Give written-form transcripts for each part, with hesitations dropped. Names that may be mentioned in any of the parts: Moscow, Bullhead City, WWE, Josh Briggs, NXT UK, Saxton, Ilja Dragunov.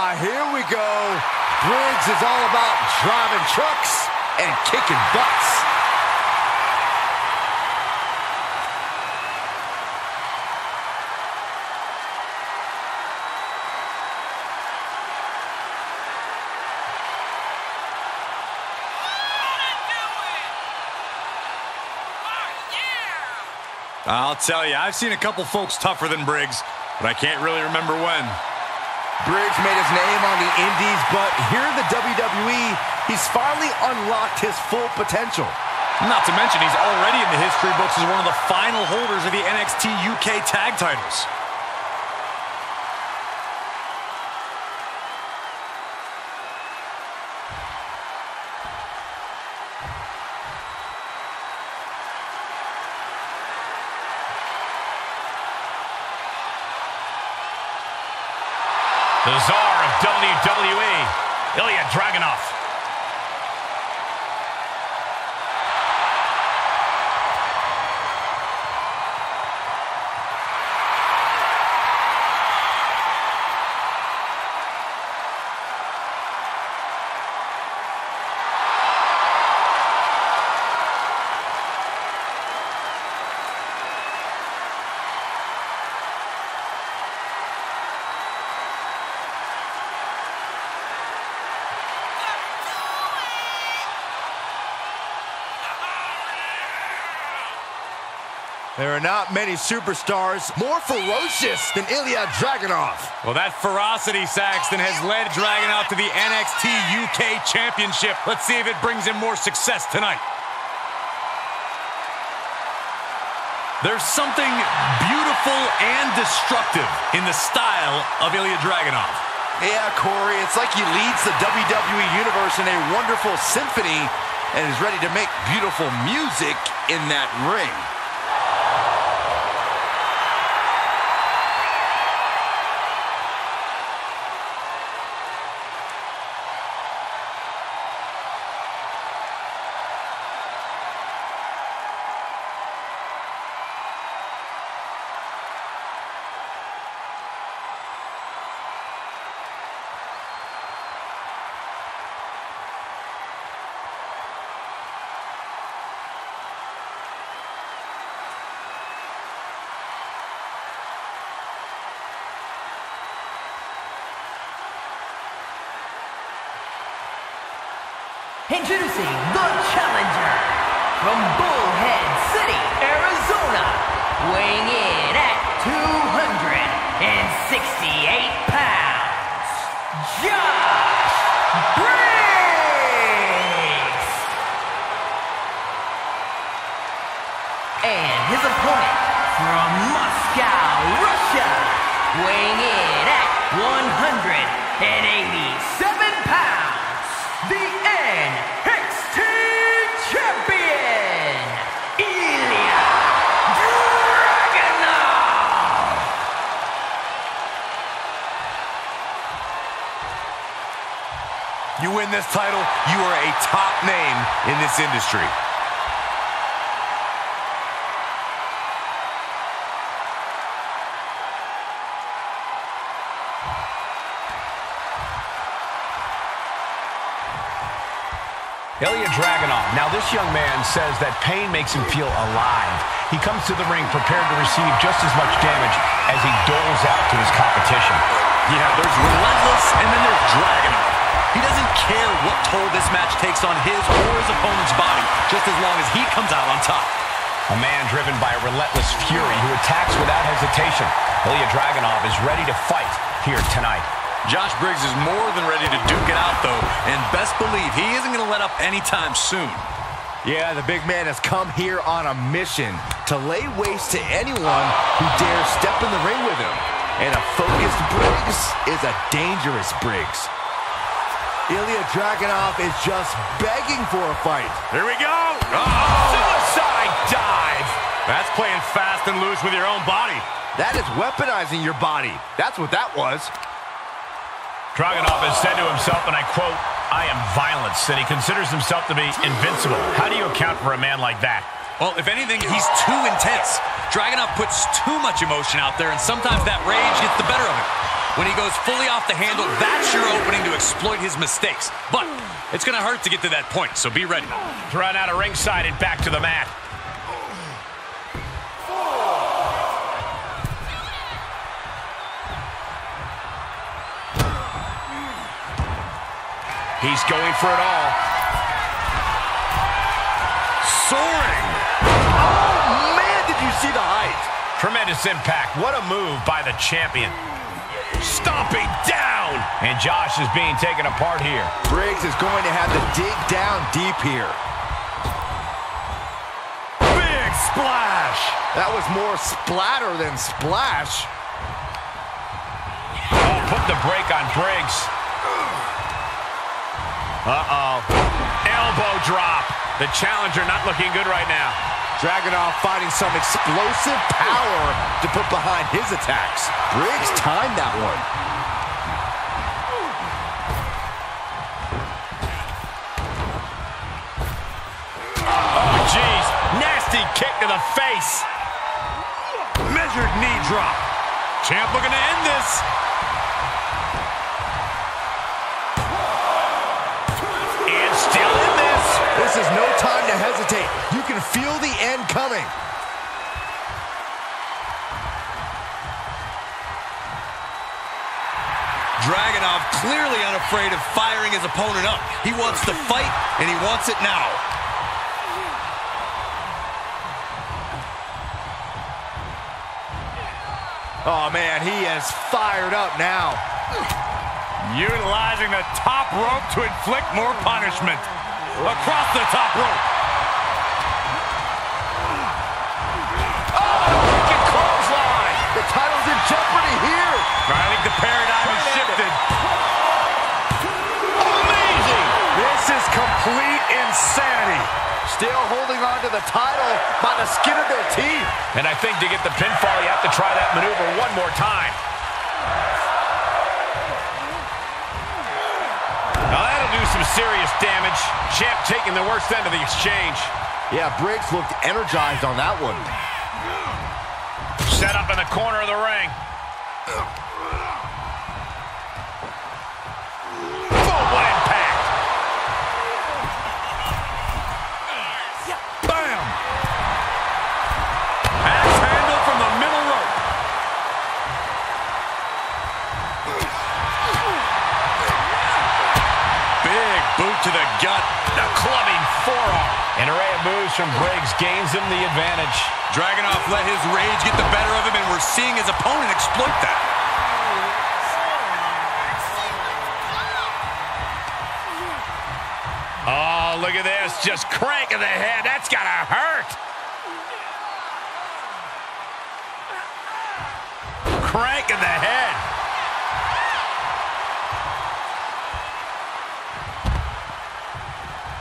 Ah, here we go. Briggs is all about driving trucks and kicking butts. I'll tell you, I've seen a couple folks tougher than Briggs, but I can't really remember when. Briggs made his name on the indies, but here in the WWE, he's finally unlocked his full potential. Not to mention, he's already in the history books as one of the final holders of the NXT UK tag titles. The czar of WWE, Ilja Dragunov. There are not many superstars more ferocious than Ilja Dragunov. Well, that ferocity, Saxton, has led Dragunov to the NXT UK Championship. Let's see if it brings him more success tonight. There's something beautiful and destructive in the style of Ilja Dragunov. Yeah, Corey, it's like he leads the WWE Universe in a wonderful symphony and is ready to make beautiful music in that ring. Introducing the challenger from Bullhead City, Arizona, weighing in at 268 pounds, Josh Briggs! And his opponent from Moscow, Russia, weighing in at 187 pounds, the NXT champion, Ilja Dragunov! You win this title, you are a top name in this industry. Ilja Dragunov. Now, this young man says that pain makes him feel alive. He comes to the ring prepared to receive just as much damage as he doles out to his competition. Yeah, there's Relentless, and then there's Dragunov. He doesn't care what toll this match takes on his or his opponent's body, just as long as he comes out on top. A man driven by a relentless fury who attacks without hesitation. Ilja Dragunov is ready to fight here tonight. Josh Briggs is more than ready to duke it out, though, and best believe he isn't going to let up anytime soon. Yeah, the big man has come here on a mission to lay waste to anyone who dares step in the ring with him. And a focused Briggs is a dangerous Briggs. Ilja Dragunov is just begging for a fight. Here we go! Uh-oh. Suicide dive! That's playing fast and loose with your own body. That is weaponizing your body. That's what that was. Dragunov has said to himself, and I quote, "I am violence," and he considers himself to be invincible. How do you account for a man like that? Well, if anything, he's too intense. Dragunov puts too much emotion out there, and sometimes that rage gets the better of him. When he goes fully off the handle, that's your opening to exploit his mistakes. But it's going to hurt to get to that point, so be ready. Thrown out of ringside and back to the mat. He's going for it all. Soaring. Oh, man, did you see the height? Tremendous impact. What a move by the champion. Stomping down! And Josh is being taken apart here. Briggs is going to have to dig down deep here. Big splash! That was more splatter than splash. Oh, put the brake on Briggs. Uh-oh. Elbow drop. The challenger not looking good right now. Dragunov finding some explosive power to put behind his attacks. Briggs timed that one. Oh, jeez. Nasty kick to the face. Measured knee drop. Champ looking to end this. And still in this. This is no time to hesitate. You can feel the end coming. Dragunov clearly unafraid of firing his opponent up. He wants to fight, and he wants it now. Oh, man, he has fired up now. Utilizing the top rope to inflict more punishment. Across the top rope. Oh, wicked clothesline. The title's in jeopardy here. I think the paradigm has shifted. Amazing. This is complete insanity. Still holding on to the title by the skin of their teeth. And I think to get the pinfall, you have to try that maneuver one more time. Some serious damage. Champ taking the worst end of the exchange. Yeah, Briggs looked energized on that one. Set up in the corner of the ring. Boom, what impact. Bam! Axe handle from the middle rope. Boot to the gut, the clubbing forearm. An array of moves from Briggs gains him the advantage. Dragunov let his rage get the better of him, and we're seeing his opponent exploit that. Oh, look at this. Just cranking the head. That's got to hurt. Cranking the head.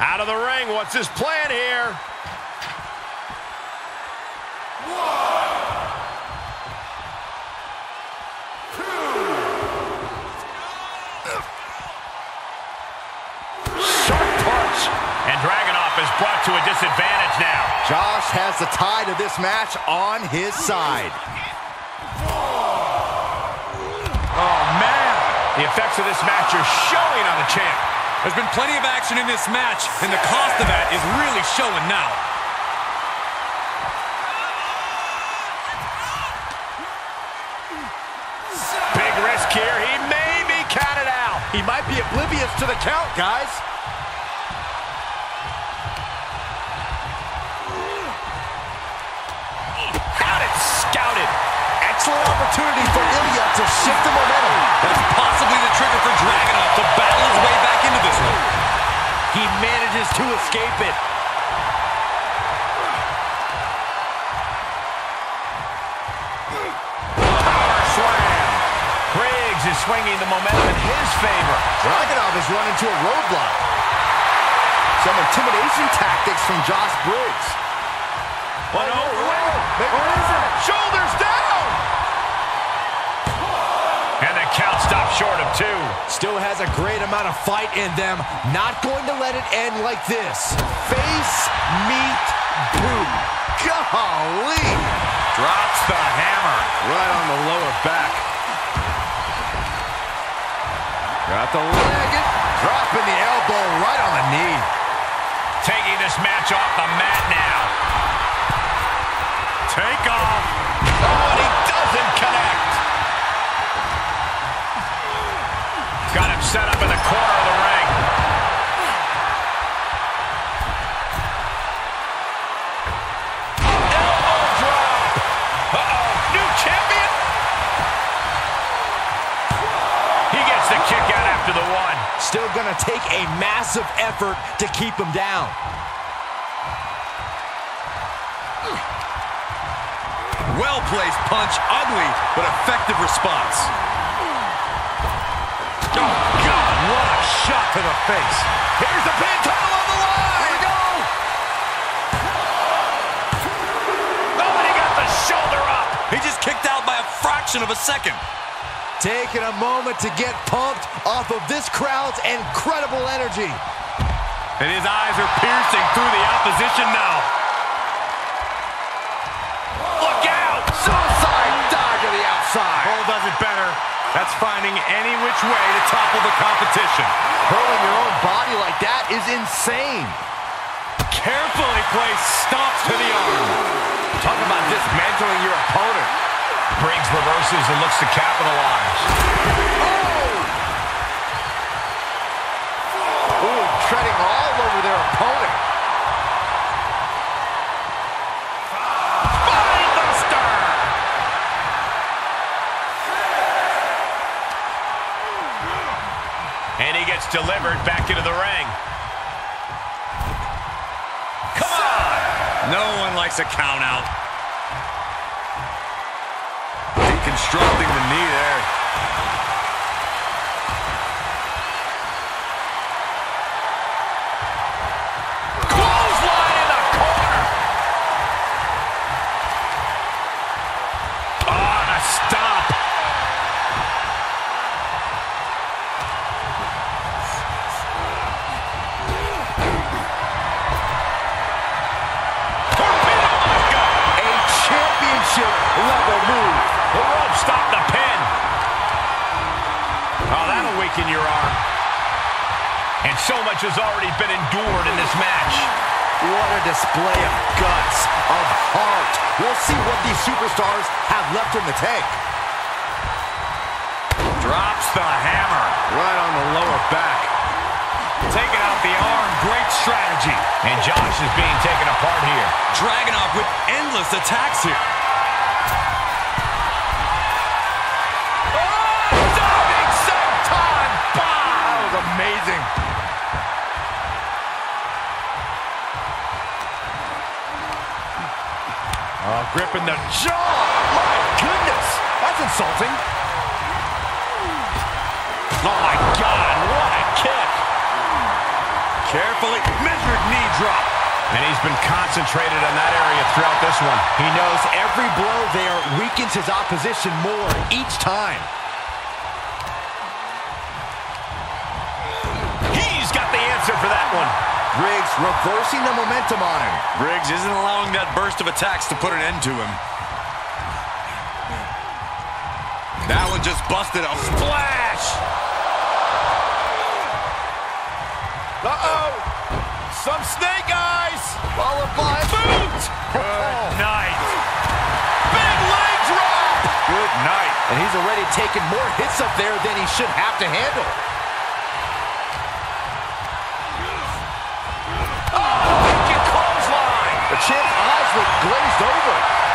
Out of the ring, what's his plan here? One, two, sharp punch. And Dragunov is brought to a disadvantage now. Josh has the tide of this match on his side. Oh, man. The effects of this match are showing on the champ. There's been plenty of action in this match, and the cost of that is really showing now. Big risk here. He may be counted out. He might be oblivious to the count, guys. Got it, scouted. Excellent opportunity for Ilja to shift the momentum. That's possibly the trigger for Dragunov to battle his way back into this one. He manages to escape it. Power slam. Briggs is swinging the momentum in his favor. Dragunov has run into a roadblock. Some intimidation tactics from Josh Briggs. But oh, no, wait. What is it? Shoulders down! And the count stopped short of two. Still has a great amount of fight in them. Not going to let it end like this. Face meet boot. Golly! Drops the hammer. Right on the lower back. Drop the leg, dropping the elbow right on the knee. Taking this match off the mat now. Take off. Oh, and he doesn't connect. Got him set up in the corner of the ring. Elbow drop. Uh-oh, new champion. He gets the kick out after the one. Still gonna take a massive effort to keep him down. Well-placed punch, ugly, but effective response. Oh, God, what a shot to the face. Here's the pin, title on the line. Here we go. Oh, and he got the shoulder up. He just kicked out by a fraction of a second. Taking a moment to get pumped off of this crowd's incredible energy. And his eyes are piercing through the opposition now. Cole does it better. That's finding any which way to topple the competition. Hurling your own body like that is insane. Carefully placed stomps to the arm. Talk about dismantling your opponent. Briggs reverses and looks to capitalize. Oh! Ooh, treading all over their opponent. Delivered back into the ring. Come on! No one likes a count out. Deconstructing the knee there. Clothesline in the corner. Oh, and a stop. Level move. The rope stopped the pin. Oh, that'll weaken your arm. And so much has already been endured in this match. What a display of guts, of heart. We'll see what these superstars have left in the tank. Drops the hammer. Right on the lower back. Taking out the arm, great strategy. And Josh is being taken apart here. Dragunov with endless attacks here. Amazing. Oh, gripping the jaw. My goodness. That's insulting. Oh, my God. What a kick. Carefully measured knee drop. And he's been concentrated on that area throughout this one. He knows every blow there weakens his opposition more each time. For that one. Briggs reversing the momentum on him. Briggs isn't allowing that burst of attacks to put an end to him. That one just busted a splash. Uh-oh. Some snake eyes. Followed by boot. Good night. Big leg drop. Good night. And he's already taken more hits up there than he should have to handle. Chip's eyes were glazed over.